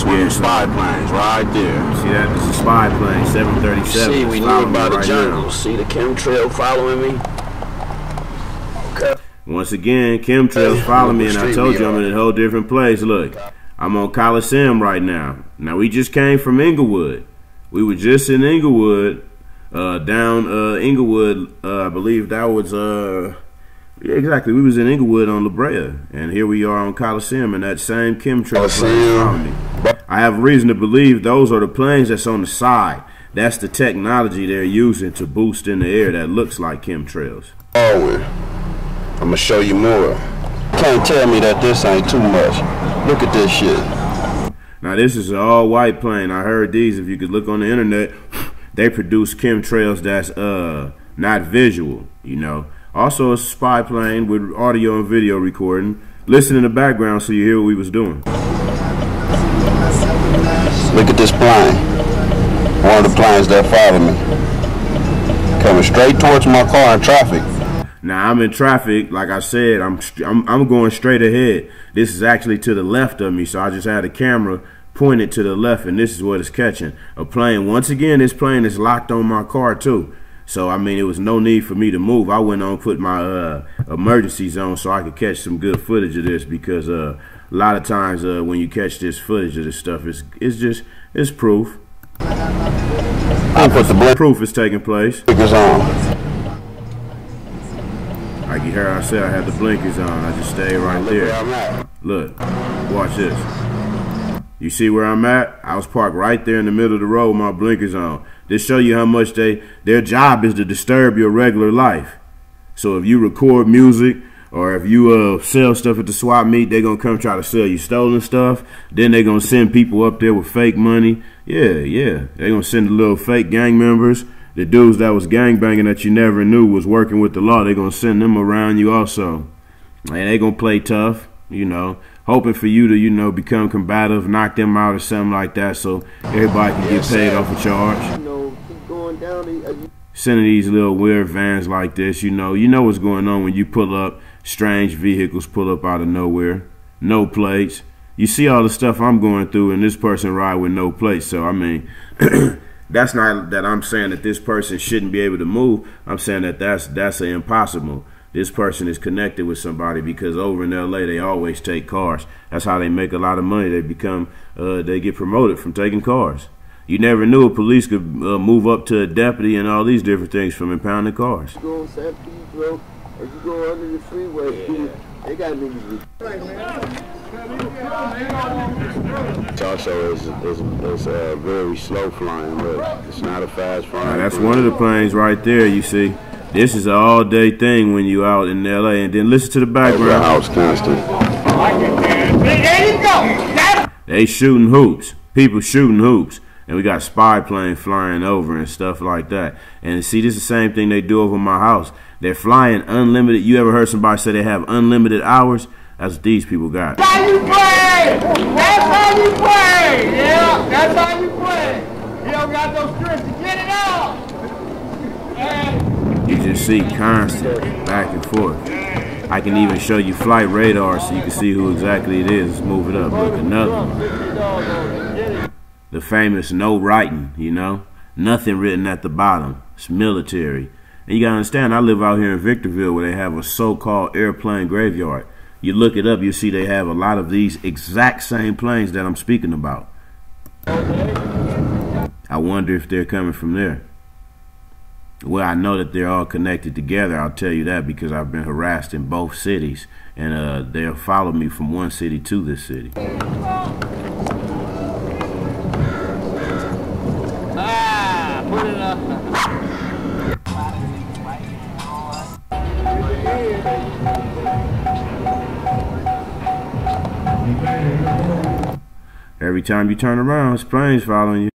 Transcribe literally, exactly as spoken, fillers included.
That's where the spy planes, right there. See that? It's a spy plane, seven thirty-seven. See, we know about the jungle. See the chemtrail following me? Okay. Once again, chemtrails follow me, and I told you I'm in a whole different place. Look, I'm on Coliseum right now. Now, we just came from Inglewood. We were just in Inglewood, uh, down uh, Inglewood, uh, I believe that was... Uh, Yeah, exactly. We was in Inglewood on La Brea, and here we are on Coliseum, and that same chemtrail plane found me. I have reason to believe those are the planes that's on the side. That's the technology they're using to boost in the air that looks like chemtrails. Forward. I'm gonna show you more. Can't tell me that this ain't too much. Look at this shit. Now this is an all-white plane. I heard these. If you could look on the internet, they produce chemtrails that's uh not visual. You know. Also a spy plane with audio and video recording. Listen in the background so you hear what we was doing. Look at this plane. One of the planes that followed me. Coming straight towards my car in traffic. Now I'm in traffic. Like I said, I'm, I'm, I'm going straight ahead. This is actually to the left of me, so I just had the camera pointed to the left, and this is what it's catching. A plane. Once again, this plane is locked on my car too. So, I mean, it was no need for me to move. I went on put my uh, emergencies on so I could catch some good footage of this, because uh, a lot of times uh, when you catch this footage of this stuff, it's, it's just, it's proof. I put the blood proof is taking place. Blinkers on. Like you heard I said, I had the blinkers on. I just stayed right there. Look, watch this. You see where I'm at? I was parked right there in the middle of the road with my blinkers on. This show you how much they, their job is to disturb your regular life. So if you record music, or if you uh, sell stuff at the swap meet, they're going to come try to sell you stolen stuff. Then they're going to send people up there with fake money. Yeah, yeah. They're going to send the little fake gang members. The dudes that was gangbanging that you never knew was working with the law. They're going to send them around you also. And they're going to play tough, you know. Hoping for you to, you know, become combative, knock them out or something like that, so everybody can get paid off a charge. Sending these little weird vans like this, you know, you know what's going on when you pull up, strange vehicles pull up out of nowhere, no plates. You see all the stuff I'm going through, and this person ride with no plates. So I mean, that's not that I'm saying that this person shouldn't be able to move. I'm saying that that's that's an impossible. This person is connected with somebody, because over in L A they always take cars. That's how they make a lot of money. They become, uh, they get promoted from taking cars. You never knew a police could uh, move up to a deputy and all these different things from impounding cars. You go on San Pedro, or you go under the freeway. Yeah. They got niggas. It's also is is a very slow flying, but it's not a fast flying. Now, that's one of the planes right there. You see. This is an all-day thing when you out in L A, and then listen to the background. House constant. They shooting hoops. People shooting hoops. And we got spy plane flying over and stuff like that. And see, this is the same thing they do over my house. They're flying unlimited. You ever heard somebody say they have unlimited hours? That's what these people got. That's how you play! That's how you play! Yeah, that's how you play. You don't got those tricks to get it out. You just see constant back and forth. I can even show you flight radar so you can see who exactly it is. Let's move it up. Look, another one. The famous no writing, you know? Nothing written at the bottom. It's military. And you gotta understand, I live out here in Victorville where they have a so-called airplane graveyard. You look it up, you see they have a lot of these exact same planes that I'm speaking about. I wonder if they're coming from there. Well, I know that they're all connected together. I'll tell you that, because I've been harassed in both cities, and uh, they'll follow me from one city to this city. Ah, put it up. Every time you turn around, it's planes following you.